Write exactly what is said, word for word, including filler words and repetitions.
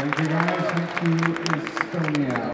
Thank you guys, thank you, Estonia.